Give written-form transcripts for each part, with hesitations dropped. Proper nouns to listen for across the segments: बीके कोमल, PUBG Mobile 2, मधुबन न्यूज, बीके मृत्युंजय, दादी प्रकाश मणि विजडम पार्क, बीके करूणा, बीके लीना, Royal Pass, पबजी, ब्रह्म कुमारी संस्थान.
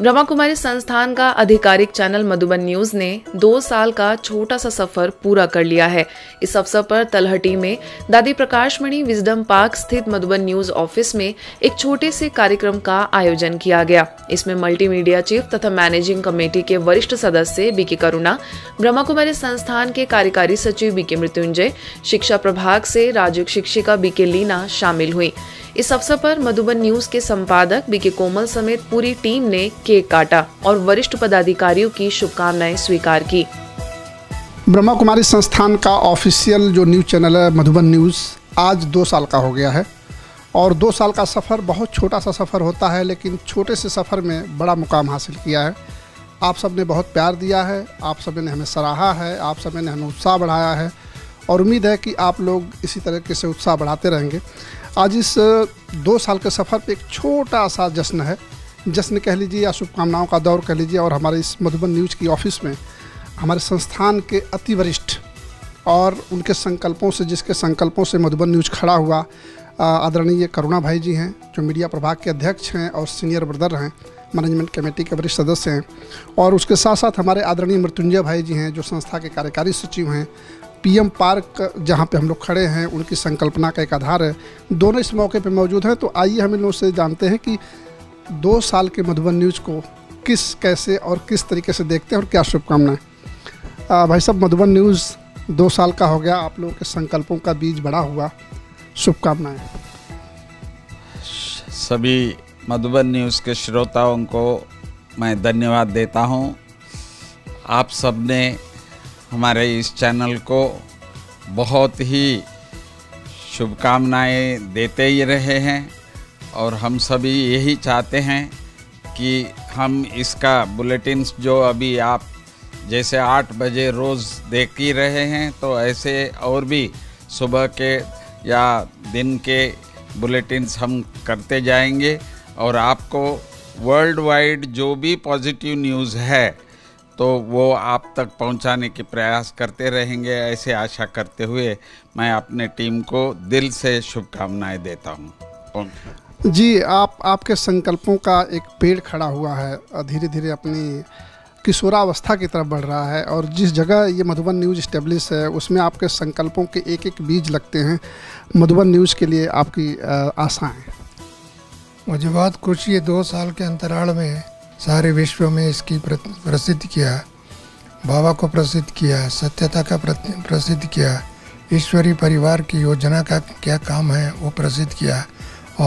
ब्रह्म कुमारी संस्थान का आधिकारिक चैनल मधुबन न्यूज ने 2 साल का छोटा सा सफर पूरा कर लिया है। इस अवसर पर तलहटी में दादी प्रकाश मणि विजडम पार्क स्थित मधुबन न्यूज ऑफिस में एक छोटे से कार्यक्रम का आयोजन किया गया। इसमें मल्टीमीडिया चीफ तथा मैनेजिंग कमेटी के वरिष्ठ सदस्य बीके करूणा, ब्रह्म कुमारी संस्थान के कार्यकारी सचिव बीके मृत्युंजय, शिक्षा प्रभाग से राजयुक्त शिक्षिका बीके लीना शामिल हुई। इस अवसर पर मधुबन न्यूज के संपादक बीके कोमल समेत पूरी टीम ने केक काटा और वरिष्ठ पदाधिकारियों की शुभकामनाएं स्वीकार की। ब्रह्मा कुमारी संस्थान का ऑफिशियल जो न्यूज चैनल है मधुबन न्यूज आज 2 साल का हो गया है और 2 साल का सफ़र बहुत छोटा सा सफ़र होता है, लेकिन छोटे से सफ़र में बड़ा मुकाम हासिल किया है। आप सब ने बहुत प्यार दिया है, आप सब ने हमें सराहा है, आप सब ने हमें उत्साह बढ़ाया है और उम्मीद है कि आप लोग इसी तरीके से उत्साह बढ़ाते रहेंगे। आज इस 2 साल के सफ़र पर एक छोटा सा जश्न है, जश्न कह लीजिए या शुभकामनाओं का दौर कह लीजिए। और हमारे इस मधुबन न्यूज़ की ऑफिस में हमारे संस्थान के अति वरिष्ठ और उनके संकल्पों से, जिसके संकल्पों से मधुबन न्यूज़ खड़ा हुआ, आदरणीय करुणा भाई जी हैं जो मीडिया प्रभाग के अध्यक्ष हैं और सीनियर ब्रदर हैं, मैनेजमेंट कमेटी के वरिष्ठ सदस्य हैं, और उसके साथ साथ हमारे आदरणीय मृत्युंजय भाई जी हैं जो संस्था के कार्यकारी सचिव हैं। पीएम पार्क जहाँ पे हम लोग खड़े हैं उनकी संकल्पना का एक आधार है। दोनों इस मौके पे मौजूद हैं। तो आइए हम इन लोगों से जानते हैं कि 2 साल के मधुबन न्यूज़ को किस, कैसे और किस तरीके से देखते हैं और क्या शुभकामनाएं। भाई साहब, मधुबन न्यूज़ 2 साल का हो गया, आप लोगों के संकल्पों का बीज बड़ा हुआ, शुभकामनाएं। सभी मधुबन न्यूज़ के श्रोताओं को मैं धन्यवाद देता हूं। आप सब ने हमारे इस चैनल को बहुत ही शुभकामनाएं देते ही रहे हैं और हम सभी यही चाहते हैं कि हम इसका बुलेटिन्स जो अभी आप जैसे 8 बजे रोज़ देख ही रहे हैं, तो ऐसे और भी सुबह के या दिन के बुलेटिन्स हम करते जाएंगे और आपको वर्ल्ड वाइड जो भी पॉजिटिव न्यूज़ है तो वो आप तक पहुंचाने के प्रयास करते रहेंगे। ऐसे आशा करते हुए मैं अपने टीम को दिल से शुभकामनाएं देता हूं। जी, आपके संकल्पों का एक पेड़ खड़ा हुआ है, धीरे धीरे अपनी किशोरावस्था की तरफ बढ़ रहा है और जिस जगह ये मधुबन न्यूज़ इस्टेब्लिश है उसमें आपके संकल्पों के एक एक बीज लगते हैं। मधुबन न्यूज़ के लिए आपकी आशाएं। मुझे बहुत खुशी है, 2 साल के अंतराल में सारे विश्व में इसकी प्रसिद्ध किया, बाबा को प्रसिद्ध किया, सत्यता का प्रसिद्ध किया, ईश्वरीय परिवार की योजना का क्या काम है वो प्रसिद्ध किया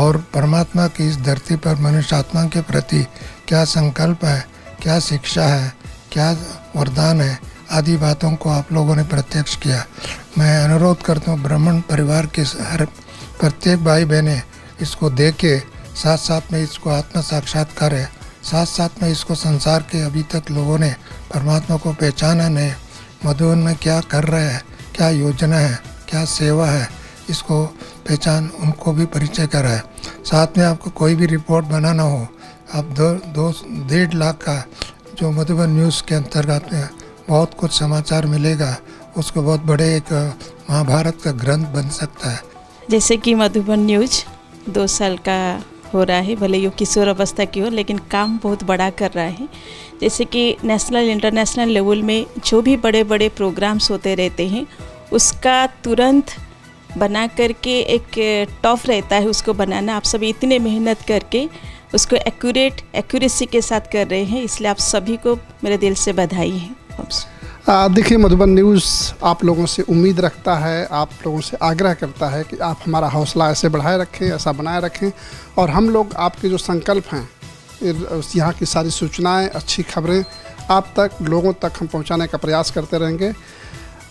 और परमात्मा की इस धरती पर मनुष्य आत्मा के प्रति क्या संकल्प है, क्या शिक्षा है, क्या वरदान है, आदि बातों को आप लोगों ने प्रत्यक्ष किया। मैं अनुरोध करता हूँ ब्राह्मण परिवार के हर प्रत्येक भाई बहने इसको देखे, साथ साथ में इसको आत्म साक्षात्कार है, साथ साथ में इसको संसार के अभी तक लोगों ने परमात्मा को पहचाना नहीं, मधुबन में क्या कर रहे हैं, क्या योजना है, क्या सेवा है, इसको पहचान उनको भी परिचय कराए। साथ में आपको कोई भी रिपोर्ट बनाना हो, आप 2-2.5 लाख का जो मधुबन न्यूज़ के अंतर्गत में बहुत कुछ समाचार मिलेगा, उसको बहुत बड़े एक महाभारत का ग्रंथ बन सकता है। जैसे कि मधुबन न्यूज़ 2 साल का हो रहा है, भले ये किशोर अवस्था की हो लेकिन काम बहुत बड़ा कर रहा है। जैसे कि नेशनल इंटरनेशनल लेवल में जो भी बड़े बड़े प्रोग्राम्स होते रहते हैं उसका तुरंत बना करके एक टॉप रहता है, उसको बनाना आप सभी इतने मेहनत करके उसको एक्यूरेसी के साथ कर रहे हैं, इसलिए आप सभी को मेरे दिल से बधाई है। देखिए, मधुबन न्यूज़ आप लोगों से उम्मीद रखता है, आप लोगों से आग्रह करता है कि आप हमारा हौसला ऐसे बढ़ाए रखें, ऐसा बनाए रखें और हम लोग आपके जो संकल्प हैं, यहाँ की सारी सूचनाएँ, अच्छी खबरें आप तक, लोगों तक हम पहुँचाने का प्रयास करते रहेंगे।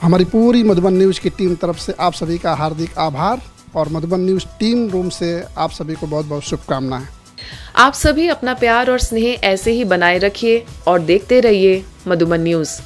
हमारी पूरी मधुबन न्यूज़ की टीम तरफ से आप सभी का हार्दिक आभार और मधुबन न्यूज़ टीम रूम से आप सभी को बहुत बहुत शुभकामनाएं। आप सभी अपना प्यार और स्नेह ऐसे ही बनाए रखिए और देखते रहिए मधुबन न्यूज़।